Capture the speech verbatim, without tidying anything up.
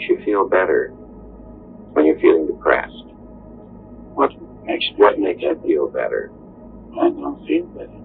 makes you feel better when you're feeling depressed? What makes what makes you feel better? I don't feel better.